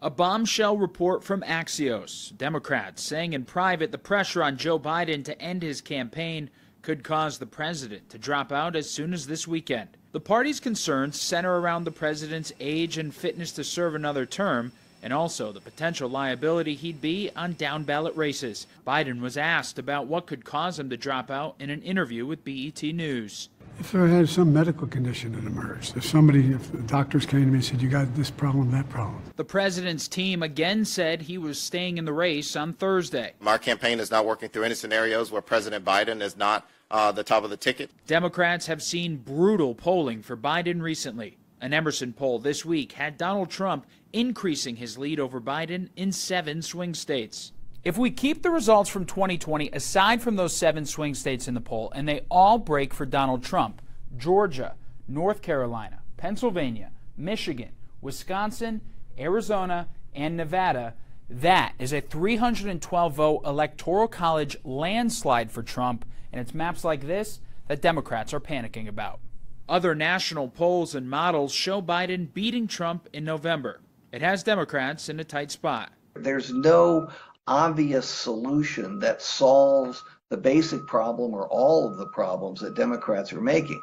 A bombshell report from Axios. Democrats saying in private the pressure on Joe Biden to end his campaign could cause the president to drop out as soon as this weekend. The party's concerns center around the president's age and fitness to serve another term, and also the potential liability he'd be on down-ballot races. Biden was asked about what could cause him to drop out in an interview with BET News. If I had some medical condition that emerged, if the doctors came to me and said, you got this problem, that problem. The president's team again said he was staying in the race on Thursday. Our campaign is not working through any scenarios where President Biden is not the top of the ticket. Democrats have seen brutal polling for Biden recently. An Emerson poll this week had Donald Trump increasing his lead over Biden in 7 swing states. If we keep the results from 2020 aside from those 7 swing states in the poll, and they all break for Donald Trump, Georgia, North Carolina, Pennsylvania, Michigan, Wisconsin, Arizona, and Nevada, that is a 312-vote electoral college landslide for Trump, and it's maps like this that Democrats are panicking about. Other national polls and models show Biden beating Trump in November. It has Democrats in a tight spot. There's no obvious solution that solves the basic problem or all of the problems that Democrats are making.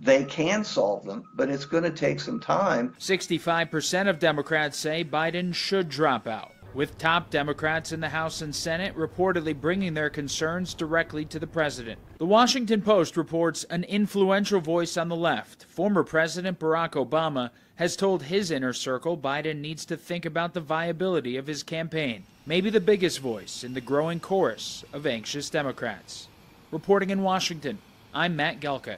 They can solve them, but it's going to take some time. 65% of Democrats say Biden should drop out, with top Democrats in the House and Senate reportedly bringing their concerns directly to the president. The Washington Post reports an influential voice on the left, former President Barack Obama, has told his inner circle Biden needs to think about the viability of his campaign. Maybe the biggest voice in the growing chorus of anxious Democrats. Reporting in Washington, I'm Matt Gelka.